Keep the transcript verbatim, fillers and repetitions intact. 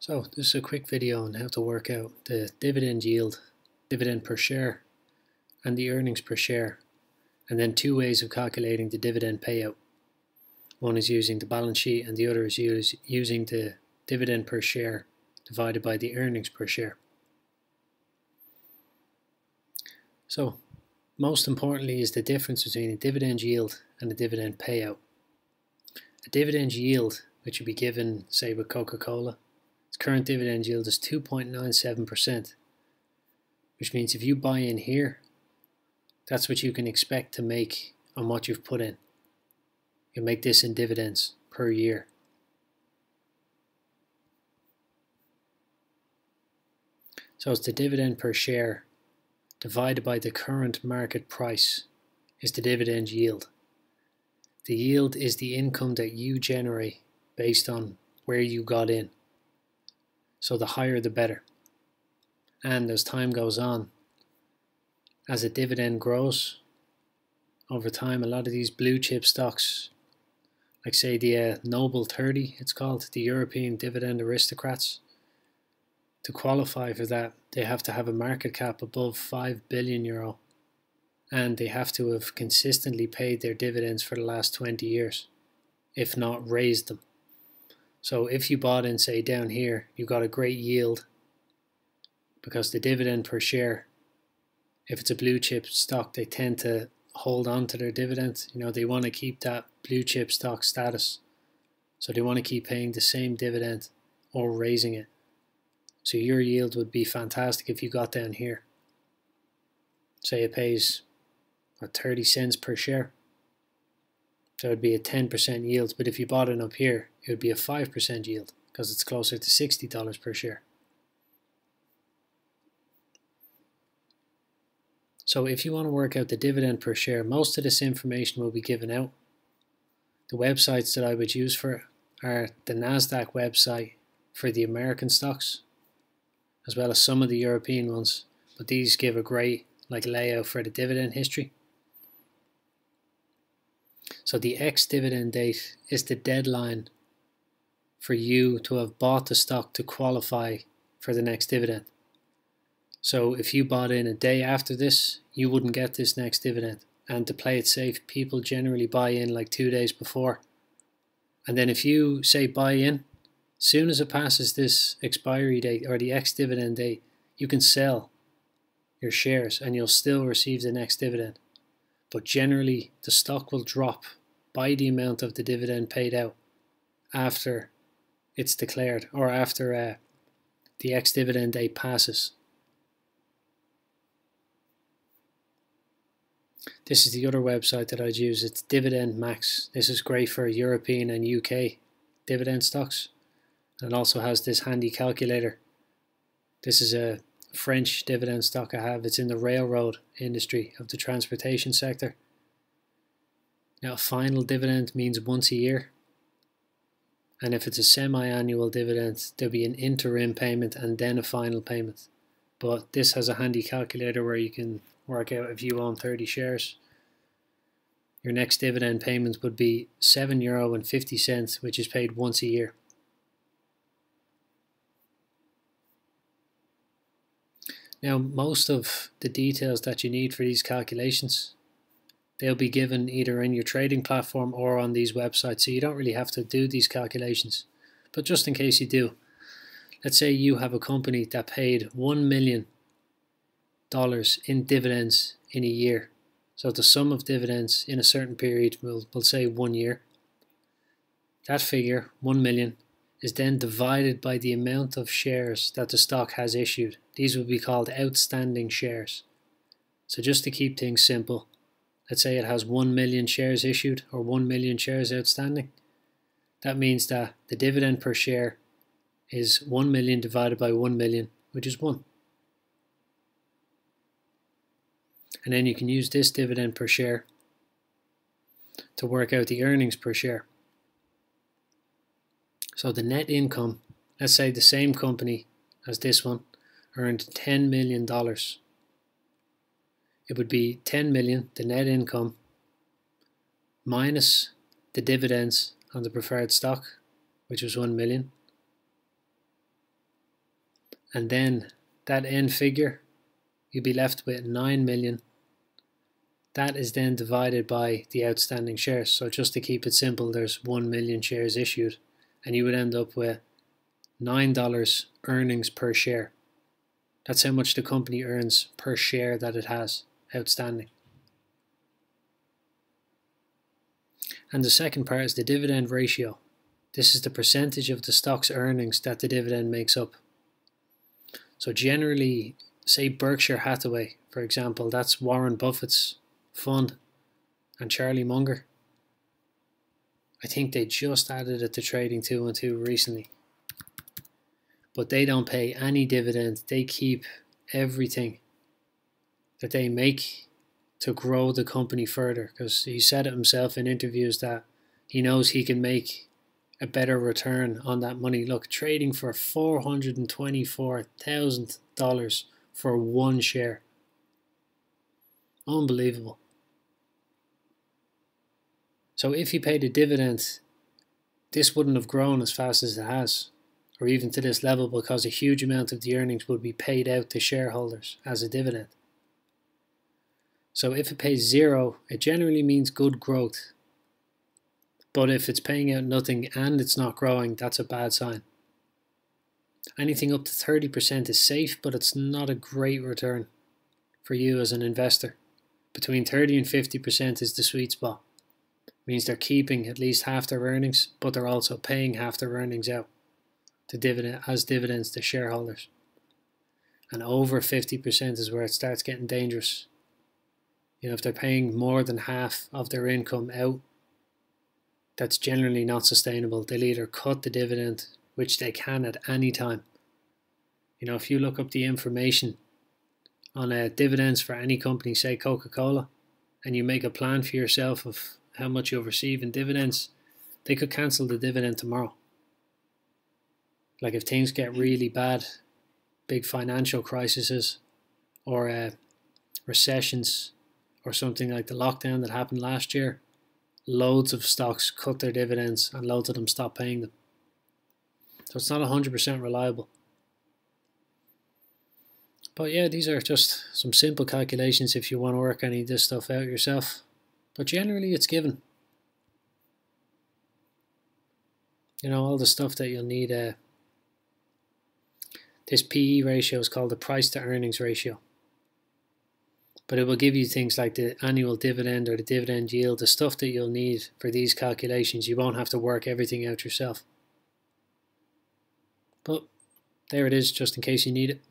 So this is a quick video on how to work out the dividend yield, dividend per share, and the earnings per share, and then two ways of calculating the dividend payout. One is using the balance sheet and the other is use, using the dividend per share divided by the earnings per share. So most importantly is the difference between a dividend yield and a dividend payout. A dividend yield, which would be given, say, with Coca-Cola, its current dividend yield is two point nine seven percent, which means if you buy in here, that's what you can expect to make on what you've put in. You make this in dividends per year. So it's the dividend per share divided by the current market price is the dividend yield. The yield is the income that you generate based on where you got in. So the higher the better. And as time goes on, as a dividend grows, over time a lot of these blue chip stocks, like say the uh, Noble thirty, it's called, the European Dividend Aristocrats, to qualify for that they have to have a market cap above five billion euro and they have to have consistently paid their dividends for the last twenty years, if not raised them. So if you bought in, say, down here, you got a great yield because the dividend per share, if it's a blue chip stock, they tend to hold on to their dividends. You know, they want to keep that blue chip stock status, so they want to keep paying the same dividend or raising it. So your yield would be fantastic if you got down here. Say it pays what, thirty cents per share. That would be a ten percent yield, but if you bought it up here, it would be a five percent yield because it's closer to sixty dollars per share. So if you want to work out the dividend per share, most of this information will be given out. The websites that I would use for it are the Nasdaq website for the American stocks, as well as some of the European ones, but these give a great like layout for the dividend history. So the ex-dividend date is the deadline for you to have bought the stock to qualify for the next dividend. So if you bought in a day after this, you wouldn't get this next dividend. And to play it safe, people generally buy in like two days before. And then if you say buy in, soon as it passes this expiry date or the ex-dividend date, you can sell your shares and you'll still receive the next dividend. But generally the stock will drop by the amount of the dividend paid out after it's declared or after uh, the ex-dividend date passes. This is the other website that I'd use, it's Dividend Max. This is great for European and U K dividend stocks, and it also has this handy calculator. This is a French dividend stock I have. It's in the railroad industry of the transportation sector. Now, a final dividend means once a year, and if it's a semi-annual dividend, there'll be an interim payment and then a final payment. But this has a handy calculator where you can work out if you own thirty shares, your next dividend payment would be seven euro and fifty cents, which is paid once a year. Now, most of the details that you need for these calculations, they'll be given either in your trading platform or on these websites, so you don't really have to do these calculations. But just in case you do, let's say you have a company that paid one million dollars in dividends in a year. So the sum of dividends in a certain period, we'll, we'll say one year, that figure, one million, is then divided by the amount of shares that the stock has issued. These would be called outstanding shares. So just to keep things simple, let's say it has one million shares issued or one million shares outstanding. That means that the dividend per share is one million divided by one million, which is one. And then you can use this dividend per share to work out the earnings per share. So the net income, let's say the same company as this one earned ten million dollars. It would be ten million dollars, the net income, minus the dividends on the preferred stock, which was one million dollars, and then that end figure, you'd be left with nine million. That is then divided by the outstanding shares. So just to keep it simple, there's one million shares issued, and you would end up with nine dollars earnings per share. That's how much the company earns per share that it has outstanding. And the second part is the dividend ratio. This is the percentage of the stock's earnings that the dividend makes up. So generally, say Berkshire Hathaway, for example, that's Warren Buffett's fund and Charlie Munger. I think they just added it to Trading two twelve recently. But they don't pay any dividend. They keep everything that they make to grow the company further, because he said it himself in interviews that he knows he can make a better return on that money. Look, trading for four hundred twenty-four thousand dollars for one share. Unbelievable. So if he paid a dividend, this wouldn't have grown as fast as it has, or even to this level, because a huge amount of the earnings would be paid out to shareholders as a dividend. So if it pays zero, it generally means good growth. But if it's paying out nothing and it's not growing, that's a bad sign. Anything up to thirty percent is safe, but it's not a great return for you as an investor. Between thirty and fifty percent is the sweet spot. It means they're keeping at least half their earnings, but they're also paying half their earnings out to dividend, as dividends to shareholders. And over fifty percent is where it starts getting dangerous. You know, if they're paying more than half of their income out, that's generally not sustainable. They'll either cut the dividend, which they can at any time. You know, if you look up the information on uh, dividends for any company, say Coca-Cola, and you make a plan for yourself of how much you'll receive in dividends, they could cancel the dividend tomorrow. Like if things get really bad, big financial crises or uh, recessions, or something like the lockdown that happened last year, loads of stocks cut their dividends and loads of them stopped paying them. So it's not one hundred percent reliable. But yeah, these are just some simple calculations if you want to work any of this stuff out yourself. But generally it's given. You know, all the stuff that you'll need. Uh, this P E ratio is called the price to earnings ratio. But it will give you things like the annual dividend or the dividend yield, the stuff that you'll need for these calculations. You won't have to work everything out yourself. But there it is, just in case you need it.